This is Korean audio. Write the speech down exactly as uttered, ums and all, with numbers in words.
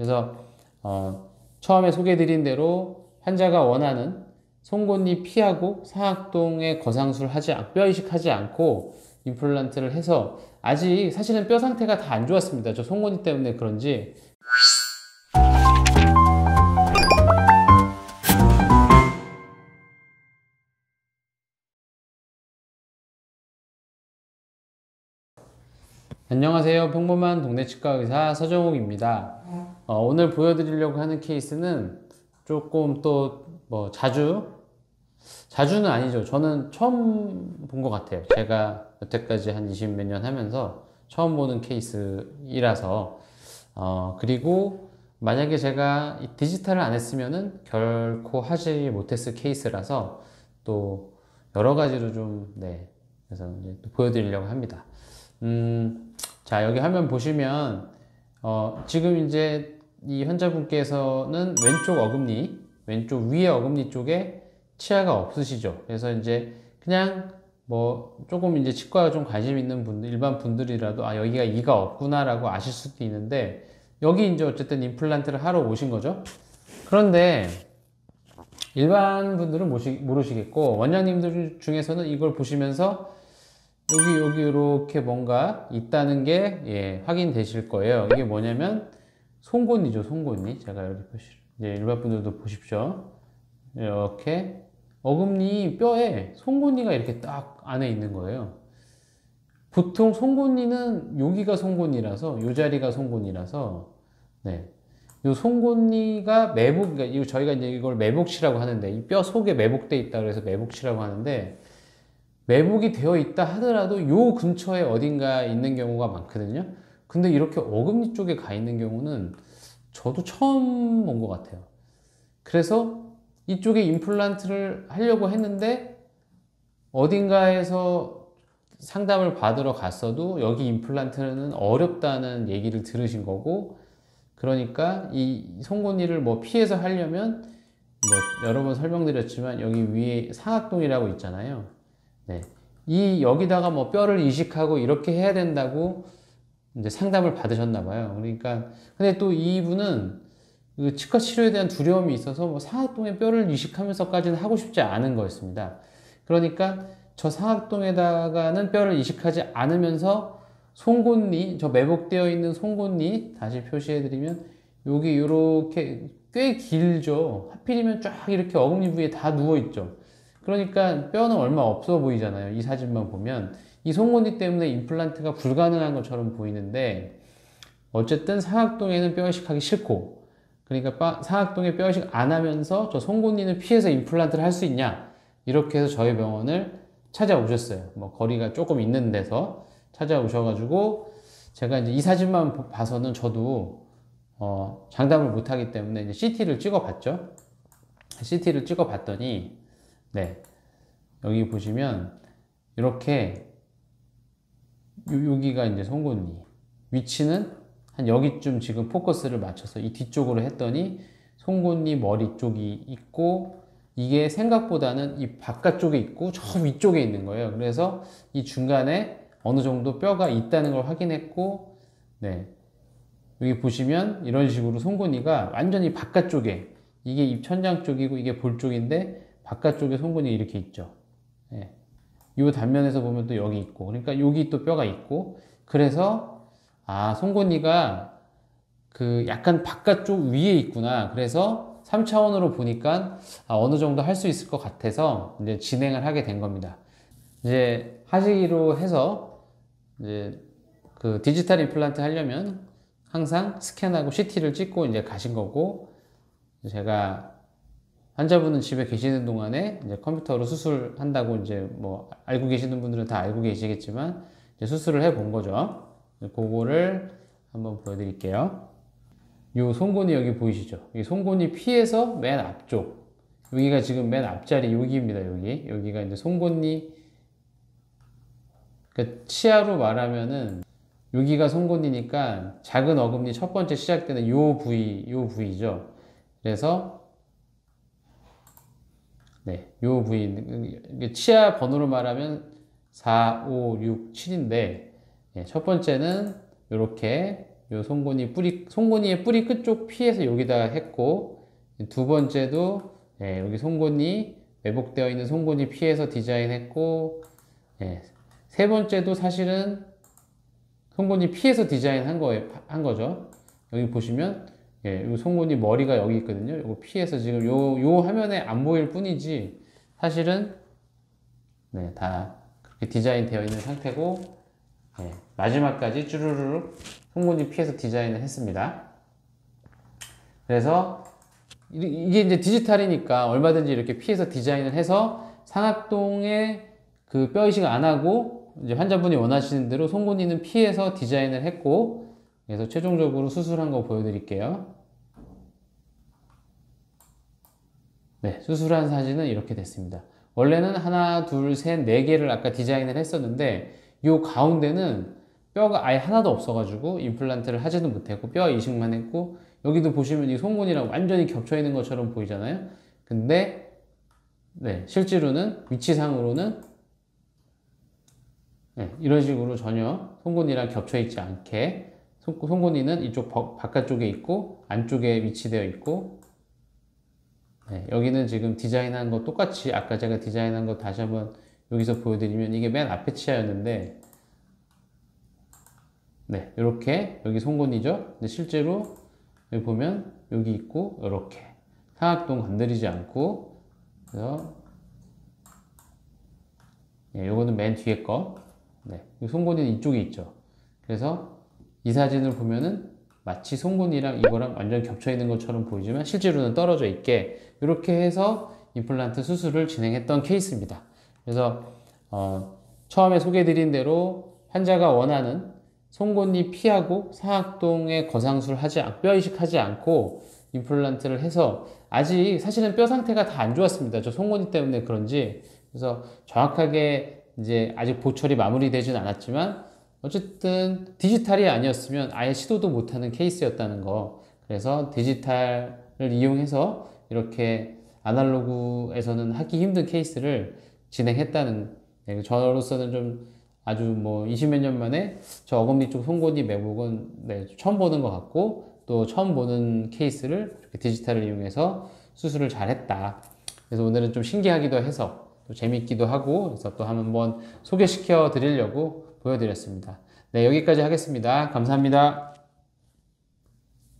그래서 어, 처음에 소개해드린 대로 환자가 원하는 송곳니 피하고 상악동에 거상술 하지 뼈 이식하지 않고 임플란트를 해서, 아직 사실은 뼈 상태가 다 안 좋았습니다. 저 송곳니 때문에 그런지. 안녕하세요. 평범한 동네 치과 의사 서정욱입니다. 어, 오늘 보여드리려고 하는 케이스는 조금 또 뭐 자주 자주는 아니죠. 저는 처음 본 것 같아요. 제가 여태까지 한 이십 몇 년 하면서 처음 보는 케이스이라서 어, 그리고 만약에 제가 이 디지털을 안 했으면은 결코 하지 못했을 케이스라서 또 여러 가지로 좀, 네, 그래서 이제 또 보여드리려고 합니다. 음, 자, 여기 화면 보시면 어, 지금 이제 이 환자분께서는 왼쪽 어금니, 왼쪽 위에 어금니 쪽에 치아가 없으시죠. 그래서 이제 그냥 뭐 조금 이제 치과가 좀 관심 있는 분들, 일반 분들이라도 아 여기가 이가 없구나 라고 아실 수도 있는데, 여기 이제 어쨌든 임플란트를 하러 오신 거죠. 그런데 일반 분들은 모르시겠고 원장님들 중에서는 이걸 보시면서 여기 여기 이렇게 뭔가 있다는 게, 예, 확인되실 거예요. 이게 뭐냐면 송곳니죠, 송곳니. 제가 이렇게 표시를, 예, 일반 분들도 보십시오. 이렇게 어금니 뼈에 송곳니가 이렇게 딱 안에 있는 거예요. 보통 송곳니는 여기가 송곳니라서, 요 자리가 송곳니라서, 네, 요 송곳니가 매복, 그러니까 이거 저희가 이제 이걸 매복치라고 하는데, 이 뼈 속에 매복돼 있다 그래서 매복치라고 하는데, 매복이 되어 있다 하더라도 요 근처에 어딘가 있는 경우가 많거든요. 근데 이렇게 어금니 쪽에 가 있는 경우는 저도 처음 본 것 같아요. 그래서 이쪽에 임플란트를 하려고 했는데 어딘가에서 상담을 받으러 갔어도 여기 임플란트는 어렵다는 얘기를 들으신 거고, 그러니까 이 송곳니를 뭐 피해서 하려면, 뭐 여러 번 설명드렸지만 여기 위에 상악동이라고 있잖아요. 네, 이 여기다가 뭐 뼈를 이식하고 이렇게 해야 된다고 이제 상담을 받으셨나 봐요. 그러니까 근데 또 이분은 그 치과 치료에 대한 두려움이 있어서 뭐 상악동에 뼈를 이식하면서까지는 하고 싶지 않은 거였습니다. 그러니까 저 상악동에다가는 뼈를 이식하지 않으면서 송곳니, 저 매복되어 있는 송곳니 다시 표시해드리면 여기 이렇게 꽤 길죠. 하필이면 쫙 이렇게 어금니 부위에 다 누워있죠. 그러니까 뼈는 얼마 없어 보이잖아요. 이 사진만 보면 이 송곳니 때문에 임플란트가 불가능한 것처럼 보이는데, 어쨌든 상악동에는 뼈 이식하기 싫고, 그러니까 상악동에 뼈 이식 안 하면서 저 송곳니는 피해서 임플란트를 할 수 있냐, 이렇게 해서 저희 병원을 찾아오셨어요. 뭐 거리가 조금 있는 데서 찾아오셔가지고 제가 이제 이 사진만 봐서는 저도 어 장담을 못하기 때문에 이제 씨티를 찍어봤죠. 씨티를 찍어봤더니, 네, 여기 보시면 이렇게 요, 여기가 이제 송곳니 위치는 한 여기쯤 지금 포커스를 맞춰서 이 뒤쪽으로 했더니 송곳니 머리 쪽이 있고, 이게 생각보다는 이 바깥쪽에 있고 저 위쪽에 있는 거예요. 그래서 이 중간에 어느 정도 뼈가 있다는 걸 확인했고, 네, 여기 보시면 이런 식으로 송곳니가 완전히 바깥쪽에, 이게 입 천장 쪽이고 이게 볼 쪽인데 바깥쪽에 송곳니 이렇게 있죠. 네, 이 단면에서 보면 또 여기 있고, 그러니까 여기 또 뼈가 있고, 그래서 아, 송곳니가 그 약간 바깥쪽 위에 있구나. 그래서 삼 차원으로 보니까 아, 어느 정도 할 수 있을 것 같아서 이제 진행을 하게 된 겁니다. 이제 하시기로 해서, 이제 그 디지털 임플란트 하려면 항상 스캔하고 씨티를 찍고 이제 가신 거고, 제가 환자분은 집에 계시는 동안에 이제 컴퓨터로 수술한다고 이제 뭐 알고 계시는 분들은 다 알고 계시겠지만 이제 수술을 해 본 거죠. 그거를 한번 보여드릴게요. 이 송곳니 여기 보이시죠? 이 송곳니 피해서 맨 앞쪽, 여기가 지금 맨 앞자리 여기입니다. 여기 여기가 이제 송곳니, 그러니까 치아로 말하면은 여기가 송곳니니까 작은 어금니 첫 번째 시작되는 이 부위, 이 부위죠. 그래서 네, 이 부위 치아 번호로 말하면 사, 오, 육, 칠인데. 예, 첫 번째는 이렇게 요 송곳니 뿌리, 송곳니의 뿌리 끝쪽 피해서 여기다 했고, 두 번째도 예, 여기 송곳니 왜곡되어 있는 송곳니 피해서 디자인했고, 예, 세 번째도 사실은 송곳니 피해서 디자인한 거에 한 거죠. 여기 보시면 예, 요 송곳니 머리가 여기 있거든요. 요거 피해서 지금 요 요 화면에 안 보일 뿐이지 사실은 네, 다 그렇게 디자인되어 있는 상태고. 네, 마지막까지 쭈루루룩 송곳니 피해서 디자인을 했습니다. 그래서 이게 이제 디지털이니까 얼마든지 이렇게 피해서 디자인을 해서 상악동에 그 뼈 이식 안 하고 이제 환자분이 원하시는 대로 송곳니는 피해서 디자인을 했고, 그래서 최종적으로 수술한 거 보여드릴게요. 네, 수술한 사진은 이렇게 됐습니다. 원래는 하나, 둘, 셋, 네 개를 아까 디자인을 했었는데 요 가운데는 뼈가 아예 하나도 없어가지고 임플란트를 하지도 못했고 뼈 이식만 했고, 여기도 보시면 이 송곳니랑 완전히 겹쳐있는 것처럼 보이잖아요. 근데 네, 실제로는 위치상으로는 네, 이런 식으로 전혀 송곳니랑 겹쳐있지 않게, 송곳니는 이쪽 바깥쪽에 있고 안쪽에 위치되어 있고, 네, 여기는 지금 디자인한 거 똑같이 아까 제가 디자인한 거 다시 한번 여기서 보여드리면 이게 맨 앞에 치아였는데 네, 이렇게 여기 송곳니죠. 근데 실제로 여기 보면 여기 있고 이렇게 상악동 건드리지 않고, 그래서 네, 요거는 맨 뒤에 거, 네, 송곳니는 이쪽에 있죠. 그래서 이 사진을 보면은 마치 송곳니랑 이거랑 완전 겹쳐 있는 것처럼 보이지만 실제로는 떨어져 있게 이렇게 해서 임플란트 수술을 진행했던 케이스입니다. 그래서 어, 처음에 소개해드린 대로 환자가 원하는 송곳니 피하고 상악동에 거상술 하지 않고 뼈 이식하지 않고 임플란트를 해서, 아직 사실은 뼈 상태가 다 안 좋았습니다. 저 송곳니 때문에 그런지. 그래서 정확하게 이제 아직 보철이 마무리되진 않았지만 어쨌든 디지털이 아니었으면 아예 시도도 못하는 케이스였다는 거. 그래서 디지털을 이용해서 이렇게 아날로그에서는 하기 힘든 케이스를 진행했다는, 네, 저로서는 좀 아주 뭐 이십몇 년 만에 저 어금니 쪽 송곳니 매복은 네, 처음 보는 것 같고, 또 처음 보는 케이스를 이렇게 디지털을 이용해서 수술을 잘했다. 그래서 오늘은 좀 신기하기도 해서 또 재밌기도 하고, 그래서 또 한번 소개시켜 드리려고 보여드렸습니다. 네, 여기까지 하겠습니다. 감사합니다.